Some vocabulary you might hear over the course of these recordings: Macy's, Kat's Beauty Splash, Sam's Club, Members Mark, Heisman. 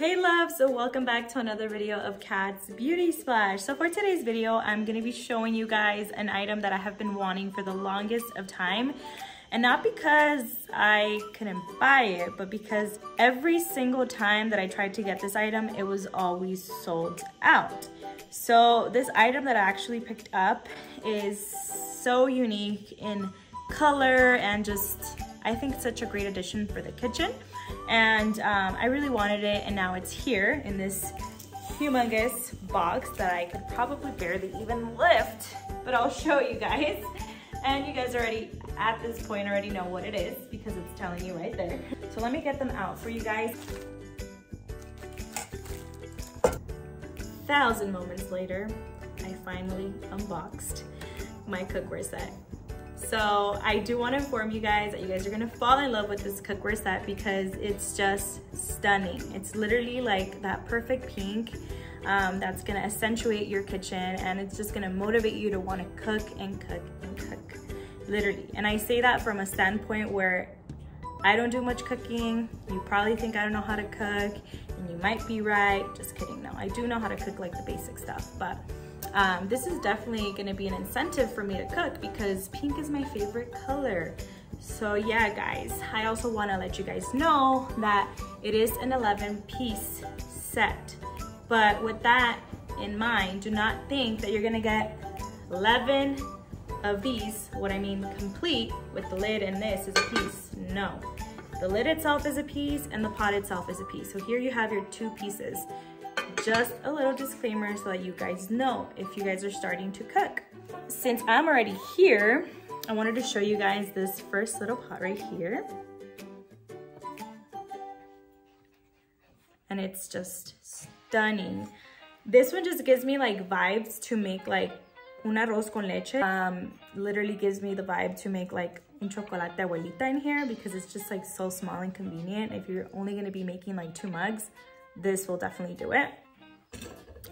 Hey love, so welcome back to another video of Kat's Beauty Splash. So for today's video, I'm gonna be showing you guys an item that I have been wanting for the longest of time. And not because I couldn't buy it, but because every single time that I tried to get this item, it was always sold out. So this item that I actually picked up is so unique in color and just, I think it's such a great addition for the kitchen. And I really wanted it, and now it's here in this humongous box that I could probably barely even lift, but I'll show you guys. And you guys already, at this point, already know what it is because it's telling you right there. So let me get them out for you guys. 1,000 moments later, I finally unboxed my cookware set. So I do want to inform you guys that you guys are going to fall in love with this cookware set because it's just stunning. It's literally like that perfect pink that's going to accentuate your kitchen, and it's just going to motivate you to want to cook and cook and cook, literally. And I say that from a standpoint where I don't do much cooking. You probably think I don't know how to cook, and you might be right. Just kidding. No, I do know how to cook like the basic stuff, but this is definitely gonna be an incentive for me to cook because pink is my favorite color. So yeah guys, I also wanna let you guys know that it is an 11-piece set. But with that in mind, do not think that you're gonna get 11 of these, what I mean complete, with the lid and this is a piece. No, the lid itself is a piece and the pot itself is a piece. So here you have your two pieces. Just a little disclaimer so that you guys know if you guys are starting to cook. Since I'm already here, I wanted to show you guys this first little pot right here. And it's just stunning. This one just gives me like vibes to make like un arroz con leche. Literally gives me the vibe to make like un chocolate de abuelita in here because it's just like so small and convenient. If you're only gonna be making like 2 mugs, this will definitely do it.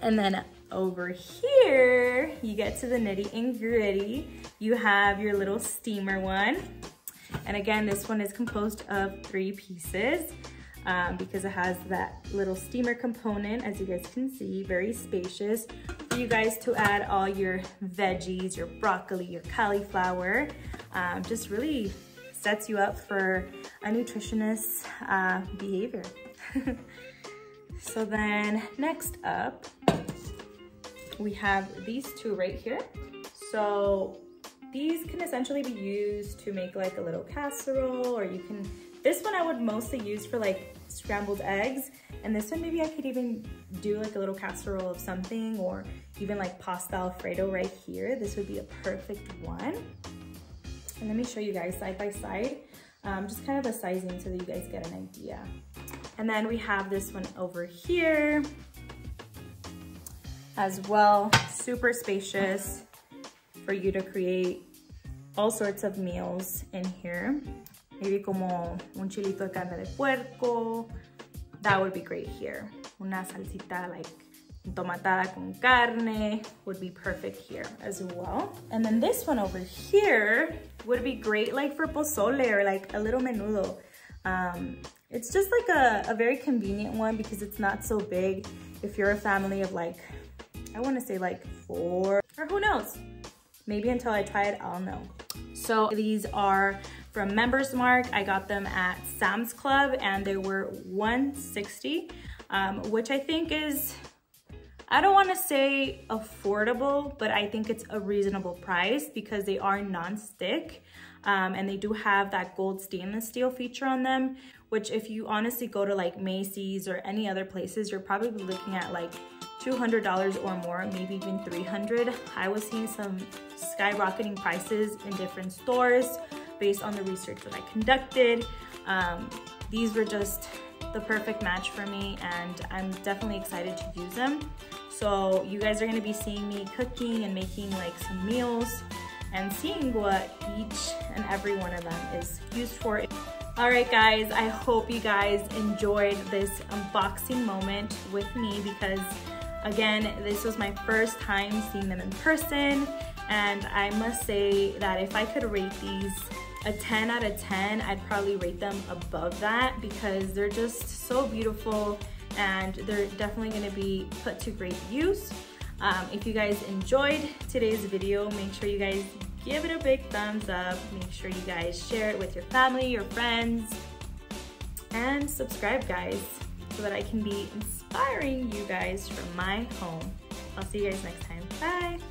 And then over here, you get to the nitty and gritty. You have your little steamer one. And again, this one is composed of 3 pieces because it has that little steamer component, as you guys can see, very spacious for you guys to add all your veggies, your broccoli, your cauliflower. Just really sets you up for a nutritionist behavior. So then next up, we have these 2 right here. So these can essentially be used to make like a little casserole, or you can, this one I would mostly use for like scrambled eggs. And this one, maybe I could even do like a little casserole of something, or even like pasta Alfredo right here. This would be a perfect one. And let me show you guys side by side, just kind of the sizing so that you guys get an idea. And then we have this one over here as well, super spacious for you to create all sorts of meals in here. Maybe como un chilito de carne de puerco, that would be great here. Una salsita like tomatada con carne would be perfect here as well. And then this one over here would be great like for pozole or like a little menudo. It's just like a very convenient one because it's not so big. If you're a family of like, I want to say like 4, or who knows? Maybe until I try it, I'll know. So these are from Members Mark. I got them at Sam's Club and they were $160, which I think is, I don't want to say affordable, but I think it's a reasonable price because they are non-stick. And they do have that gold stainless steel feature on them, which if you honestly go to like Macy's or any other places, you're probably looking at like $200 or more, maybe even $300. I was seeing some skyrocketing prices in different stores based on the research that I conducted. These were just the perfect match for me, and I'm definitely excited to use them. So you guys are going to be seeing me cooking and making like some meals and seeing what each and every one of them is used for. All right guys, I hope you guys enjoyed this unboxing moment with me because again, this was my first time seeing them in person, and I must say that if I could rate these a 10 out of 10, I'd probably rate them above that because they're just so beautiful and they're definitely going to be put to great use. If you guys enjoyed today's video, make sure you guys give it a big thumbs up. Make sure you guys share it with your family, your friends, and subscribe, guys, so that I can be inspiring you guys from my home. I'll see you guys next time. Bye!